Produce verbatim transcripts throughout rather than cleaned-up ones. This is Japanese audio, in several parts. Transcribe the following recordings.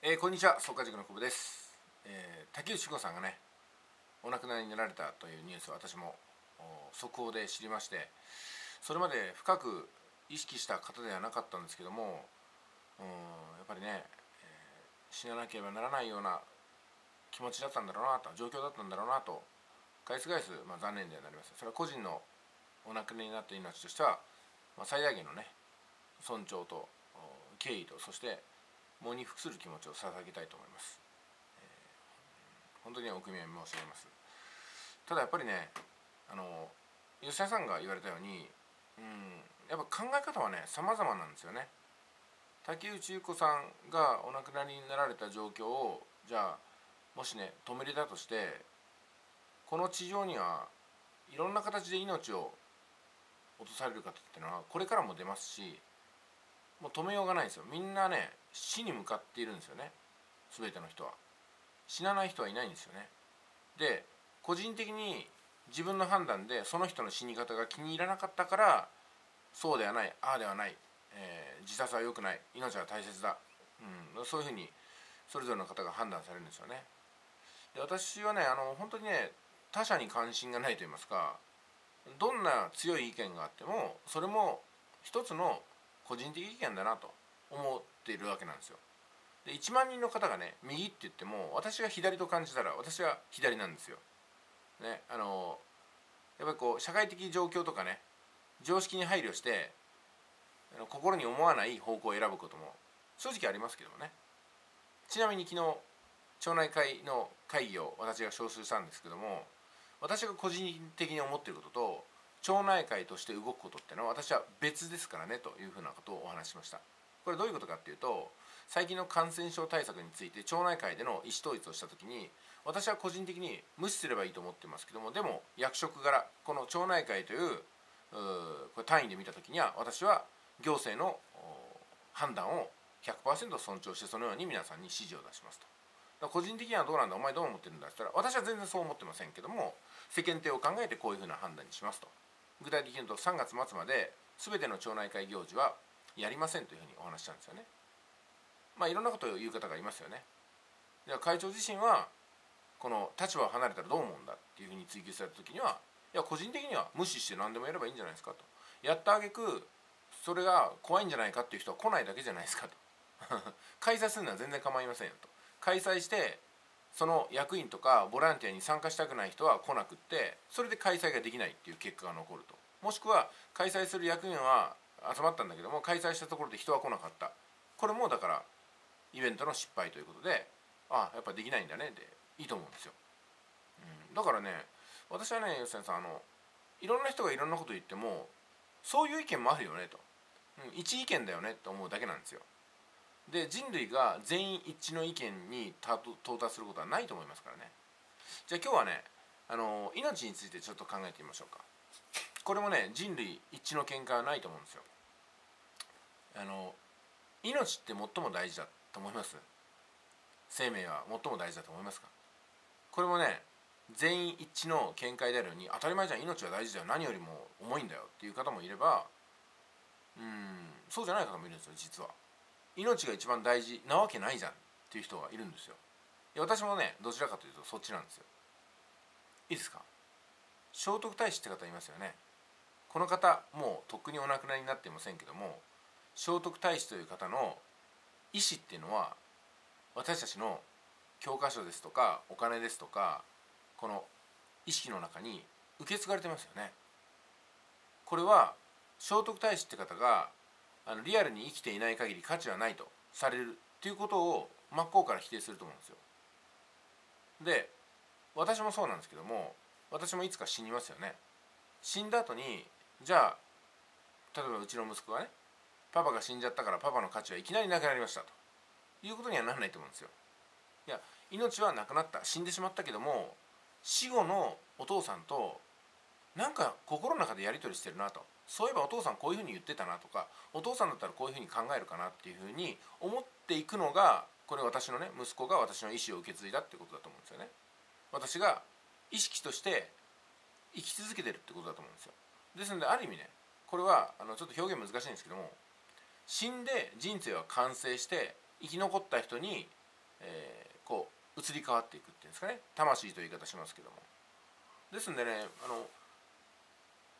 えー、こんにちは、創価塾の久保です、えー、竹内志功さんがねお亡くなりになられたというニュースを私も速報で知りまして、それまで深く意識した方ではなかったんですけども、うんやっぱりね、えー、死ななければならないような気持ちだったんだろうなと、状況だったんだろうなと返す返す、まあ、残念ではなります。それは個人のお亡くなりになった命としては、まあ、最大限のね尊重と敬意と、そして喪に服する気持ちを捧げたいと思います。えー、本当にお悔やみ申し上げます。ただやっぱりね、あの吉田さんが言われたように、うん、やっぱ考え方はね様々なんですよね。竹内優子さんがお亡くなりになられた状況を、じゃあもしね止めれたとして、この地上にはいろんな形で命を落とされる方っていうのはこれからも出ますし、もう止めようがないんですよ。みんなね死に向かっているんですよね。全ての人は死なない人はいないんですよね。で個人的に自分の判断でその人の死に方が気に入らなかったから、そうではない、ああではない、えー、自殺は良くない、命は大切だ、うん、そういうふうにそれぞれの方が判断されるんですよね。で私はねあの本当にね他者に関心がないと言いますか、どんな強い意見があってもそれも一つの個人的意見だなと思っているわけなんですよ。でいちまんにんの方がね右って言っても、私が左と感じたら私は左なんですよ。ね、あのやっぱりこう社会的状況とかね常識に配慮して心に思わない方向を選ぶことも正直ありますけどもね。ちなみに昨日町内会の会議を私が招集したんですけども、私が個人的に思っていることと町内会として動くことってのは私は別ですからねというふうなことをお話ししました。これどういうことかっていうと、最近の感染症対策について町内会での意思統一をした時に、私は個人的に無視すればいいと思ってますけども、でも役職柄この町内会という、うこれ単位で見た時には、私は行政の判断を ひゃくパーセント 尊重してそのように皆さんに指示を出しますと。だから個人的にはどうなんだ、お前どう思ってるんだって言ったら、私は全然そう思ってませんけども世間体を考えてこういうふうな判断にしますと。具体的に言うとさんがつまつまで全ての町内会行事はやりませんというふうにお話したんですよね。まあいろんなことを言う方がいますよね。じゃあ会長自身はこの立場を離れたらどう思うんだっていうふうに追及された時には、いや個人的には無視して何でもやればいいんじゃないですかと。やった挙句それが怖いんじゃないかっていう人は来ないだけじゃないですかと開催するのは全然構いませんよと。開催してその役員とかボランティアに参加したくない人は来なくって、それで開催ができないっていう結果が残ると。もしくは開催する役員は集まったんだけども開催したところで人は来なかった、これもだからイベントの失敗ということで、ああやっぱできないんだねでいいと思うんですよ。うん、だからね私はね吉谷さん、あのいろんな人がいろんなこと言ってもそういう意見もあるよねと、うん、一意見だよねと思うだけなんですよ。で人類が全員一致の意見に到達することはないと思いますからね。じゃあ今日はねあの命についてちょっと考えてみましょうか。これもね人類一致の見解はないと思うんですよ。あの命って最も大事だと思います？生命は最も大事だと思いますか？これもね全員一致の見解であるように、当たり前じゃん命は大事だよ、何よりも重いんだよっていう方もいれば、うんそうじゃない方もいるんですよ。実は命が一番大事なわけないじゃんっていう人がいるんですよ。いや私もねどちらかというとそっちなんですよ。いいですか？聖徳太子って方いますよね。この方もうとっくにお亡くなりになっていませんけども、聖徳太子という方の意思っていうのは私たちの教科書ですとかお金ですとかこの意識の中に受け継がれてますよね。これは聖徳太子って方があのリアルに生きていない限り価値はないとされるということを真っ向から否定すると思うんですよ。で私もそうなんですけども、私もいつか死にますよね。死んだ後にじゃあ例えばうちの息子がねパパが死んじゃったからパパの価値はいきなりなくなりましたということにはならないと思うんですよ。いや命はなくなった、死んでしまったけども死後のお父さんとなんか心の中でやり取りしてるなと、そういえばお父さんこういうふうに言ってたなとか、お父さんだったらこういうふうに考えるかなっていうふうに思っていくのが、これ私のね息子が私の意思を受け継いだってことだと思うんですよね。私が意識として生き続けてるってことだと思うんですよ。ですのである意味ねこれはあのちょっと表現難しいんですけども、死んで人生は完成して生き残った人にえー、こう移り変わっていくっていうんですかね、魂という言い方しますけども。ですんでね、あの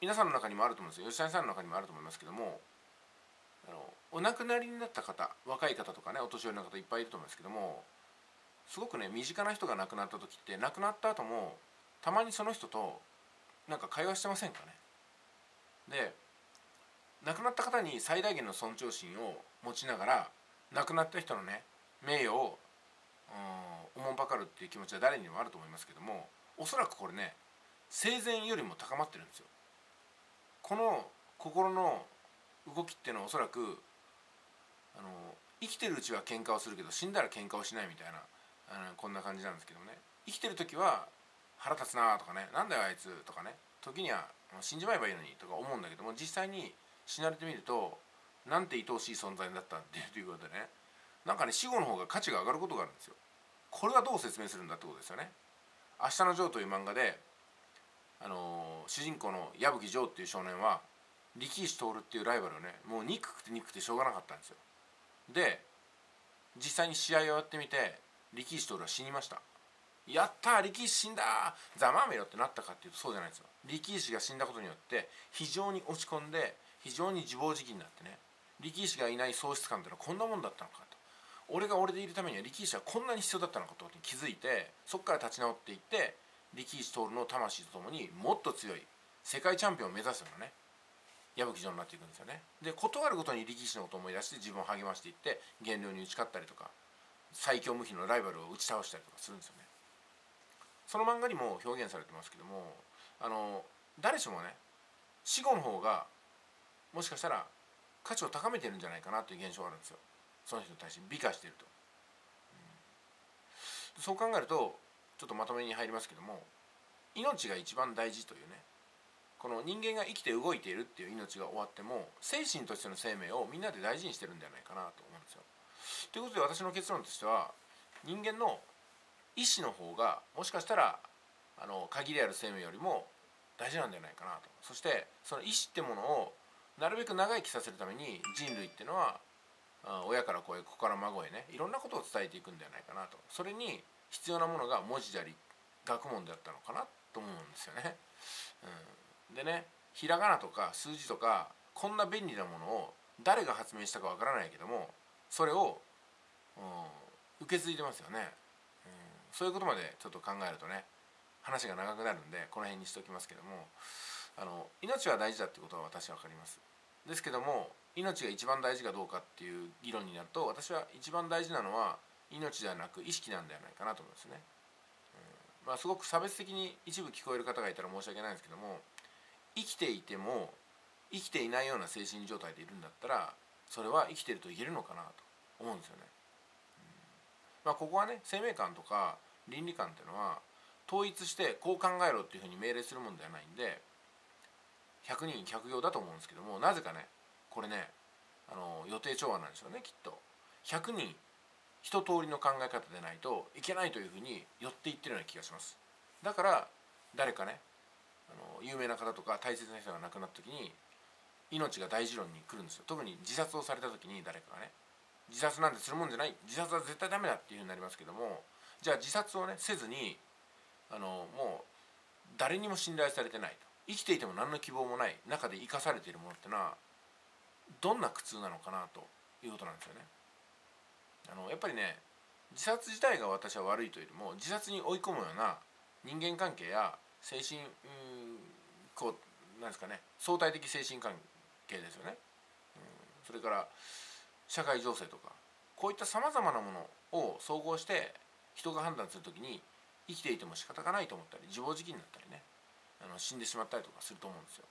皆さんの中にもあると思うんですよ、吉谷さんの中にもあると思いますけども、あのお亡くなりになった方、若い方とかね、お年寄りの方いっぱいいると思うんですけども、すごくね身近な人が亡くなった時って、亡くなった後もたまにその人となんか会話してませんかね。で亡くなった方に最大限の尊重心を持ちながら、亡くなった人のね名誉をおもんばかるっていう気持ちは誰にもあると思いますけども、おそらくこれね生前よりも高まってるんですよ。この心の動きっていうのはおそらくあの生きてるうちは喧嘩をするけど、死んだら喧嘩をしないみたいな、あのこんな感じなんですけどもね、生きてる時は腹立つなとかね、なんだよあいつとかね、時には死んじまえばいいのにとか思うんだけども、実際に死なれてみるとなんて愛おしい存在だったっていうということでね、なんかね死後の方が価値が上がることがあるんですよ。これはどう説明するんだってことですよね。「明日のジョー」という漫画で、あの主人公の矢吹ジョーっていう少年は力石徹っていうライバルをね、もう憎くて憎くてしょうがなかったんですよ。で実際に試合をやってみて力石徹は死にました。やったー、力石死んだー、ざまめろってなったかっていうと、そうじゃないんですよ。力石が死んだことによって非常に落ち込んで、非常に自暴自棄になってね、力石がいない喪失感ってのはこんなもんだったのかと、俺が俺でいるためには力石はこんなに必要だったのかということに気づいて、そこから立ち直っていって、力石徹の魂とともにもっと強い世界チャンピオンを目指すようなね矢吹城になっていくんですよね。で断るごとに力石のことを思い出して自分を励ましていって、減量に打ち勝ったりとか、最強無比のライバルを打ち倒したりとかするんですよね。その漫画にも表現されてますけども、あの誰しもね死後の方がもしかしたら価値を高めてるんじゃないかなという現象があるんですよ。その人に対して美化していると、うん、そう考えると、ちょっとまとめに入りますけども、命が一番大事というね、この人間が生きて動いているっていう命が終わっても、精神としての生命をみんなで大事にしてるんじゃないかなと思うんですよ。ということで、私の結論としては、人間の意志の方がもしかしたらあの限りある生命よりも大事なんじゃないかなと。そしてその意志ってものをなるべく長生きさせるために、人類っていうのは親から子へ、子から孫へね、いろんなことを伝えていくんじゃないかなと。それに必要なものが文字であり学問であったのかなと思うんですよね。うん、でね、ひらがなとか数字とかこんな便利なものを誰が発明したかわからないけども、それを、うん、受け継いでますよね。うん、そういうことまでちょっと考えるとね、話が長くなるんでこの辺にしておきますけども、あの命は大事だってことは私は分かります。ですけども、命が一番大事かどうかっていう議論になると、私は一番大事なのは命ではなく意識なんではないかなと思いますね。うん、まあすごく差別的に一部聞こえる方がいたら申し訳ないんですけども、生きていても生きていないような精神状態でいるんだったら、それは生きてると言えるのかなと思うんですよね。うん、まあここはね、生命観とか倫理観っていうのは統一してこう考えろっていうふうに命令するものではないんで、ひゃくにんひゃくぎょうだと思うんですけども、なぜかねこれね、あの予定調和なんでしょうね、きっと。ひゃくにん一通りの考え方でないといけないというふうに寄っていってるような気がします。だから誰かね、あの有名な方とか大切な人が亡くなった時に、命が大事論に来るんですよ。特に自殺をされた時に誰かがね、自殺なんてするもんじゃない、自殺は絶対ダメだっていうふうになりますけども、じゃあ自殺をねせずに、あのもう誰にも信頼されてないと、生きていても何の希望もない中で生かされているものってのはどんな苦痛なのかなということなんですよね。あのやっぱりね、自殺自体が私は悪いというよりも、自殺に追い込むような人間関係や精神、うん、こうなんですかね、相対的精神関係ですよね。うん、それから社会情勢とか、こういったさまざまなものを総合して人が判断するときに、生きていても仕方がないと思ったり、自暴自棄になったりね、あの死んでしまったりとかすると思うんですよ。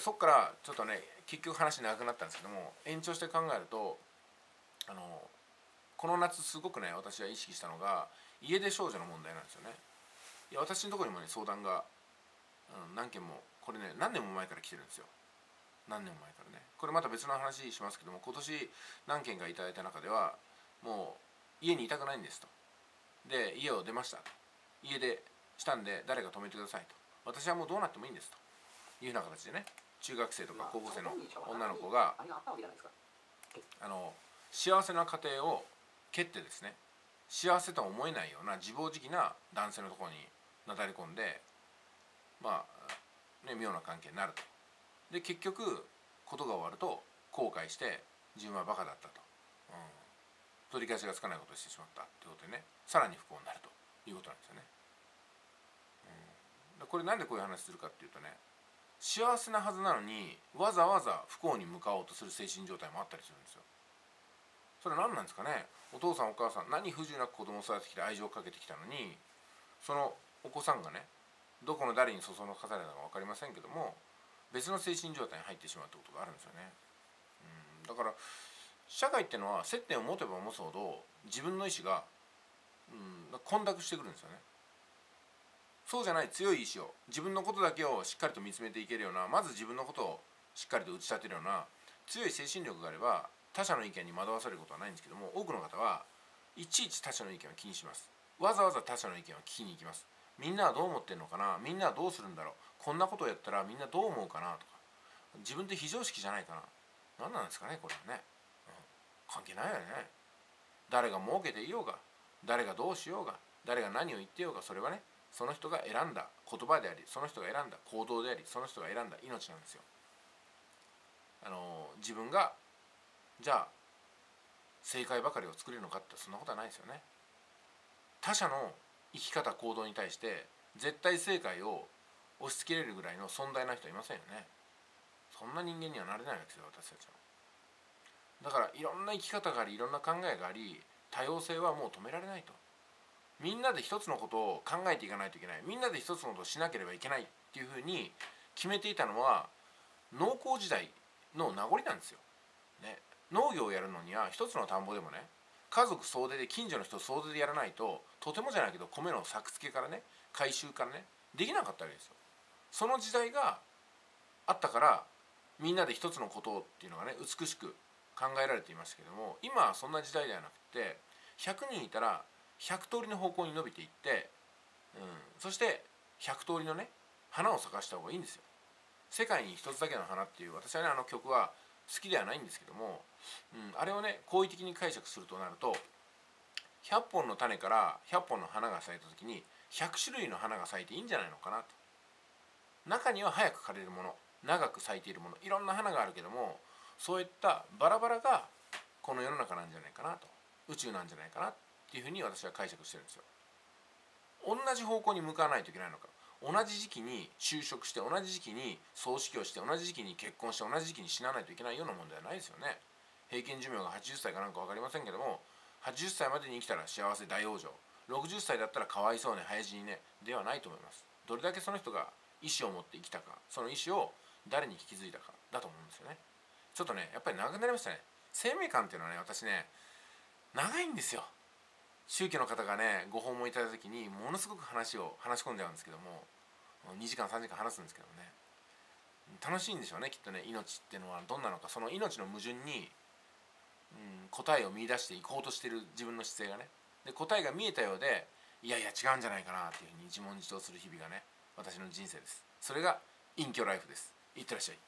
そこからちょっとね、結局話長くなったんですけども、延長して考えると、あのこの夏すごくね私は意識したのが家出少女の問題なんですよね。いや、私のところにもね相談が、うん、何件も、これね何年も前から来てるんですよ。何年も前からね。これまた別の話しますけども、今年何件かいただいた中では、もう家にいたくないんですと。で家を出ましたと。家出したんで誰か止めてくださいと。私はもうどうなってもいいんですというような形でね、中学生とか高校生の女の子があの幸せな家庭を蹴ってですね、幸せとは思えないような自暴自棄な男性のところになだれ込んで、まあね、妙な関係になると。で結局事が終わると後悔して自分はバカだったと、うん、取り返しがつかないことをしてしまったということでね、さらに不幸になるということなんですよね。うん、これなんでこういう話するかっていうとね、幸せなはずなのにわざわざ不幸に向かおうとする精神状態もあったりするんですよ。それ何なんですかね。お父さんお母さん何不自由なく子供を育ててきて愛情をかけてきたのに、そのお子さんがねどこの誰にそそのかされたのか分かりませんけども、別の精神状態に入ってしまうってことがあるんですよね。うん、だから社会っていうのは接点を持てば持つほど自分の意思が、うん、混濁してくるんですよね。そうじゃない強い意志を、自分のことだけをしっかりと見つめていけるような、まず自分のことをしっかりと打ち立てるような強い精神力があれば他者の意見に惑わされることはないんですけども、多くの方はいちいち他者の意見を気にします。わざわざ他者の意見を聞きに行きます。みんなはどう思ってるのかな、みんなはどうするんだろう、こんなことをやったらみんなどう思うかなとか、自分って非常識じゃないかな、何なんですかねこれはね、うん、関係ないよね。誰が儲けていようが、誰がどうしようが、誰が何を言ってようが、それはねその人が選んだ言葉であり、その人が選んだ行動であり、その人が選んだ命なんですよ。あの自分がじゃあ正解ばかりを作れるのかってそんなことはないですよね。他者の生き方行動に対して絶対正解を押し付けれるぐらいの尊大な人はいませんよね。そんな人間にはなれないわけですよ、私たちは。だからいろんな生き方があり、いろんな考えがあり、多様性はもう止められないと。みんなで一つのことを考えていかないといけない、みんなで一つのことをしなければいけないっていうふうに決めていたのは農耕時代の名残なんですよ。ね、農業をやるのには一つの田んぼでもね、家族総出で近所の人総出でやらないと、とてもじゃないけど米の作付けからね、回収からねできなかったわけですよ。その時代があったからみんなで一つのことっていうのがね美しく考えられていましたけども、今はそんな時代ではなくてひゃくにんいたらひゃく通りの方向に伸びていって、うん、そしてひゃく通りのね花を咲かした方がいいんですよ。世界に一つだけの花っていう、私はねあの曲は好きではないんですけども、うん、あれをね好意的に解釈するとなると、ひゃっぽんの種からひゃっぽんの花が咲いた時にひゃくしゅるいの花が咲いていいんじゃないのかなと。中には早く枯れるもの、長く咲いているもの、いろんな花があるけども、そういったバラバラがこの世の中なんじゃないかなと、宇宙なんじゃないかなっていうふうに私は解釈してるんですよ。同じ方向に向かわないといけないのか、同じ時期に就職して、同じ時期に葬式をして、同じ時期に結婚して、同じ時期に死なないといけないようなもんではないですよね。平均寿命がはちじゅっさいかなんか分かりませんけども、はちじゅっさいまでに生きたら幸せ大往生、ろくじゅっさいだったらかわいそうね早死にねではないと思います。どれだけその人が意思を持って生きたか、その意思を誰に引き継いだかだと思うんですよね。ちょっとねやっぱり長くなりましたね。生命観っていうのはね、私ね長いんですよ。宗教の方がねご訪問いただいた時にものすごく話を話し込んじゃうんですけども、にじかんさんじかん話すんですけどもね、楽しいんでしょうねきっとね。命っていうのはどんなのか、その命の矛盾に、うん、答えを見出していこうとしてる自分の姿勢がね、で答えが見えたようでいやいや違うんじゃないかなっていうふうに自問自答する日々がね私の人生です。それが隠居ライフです。いってらっしゃい。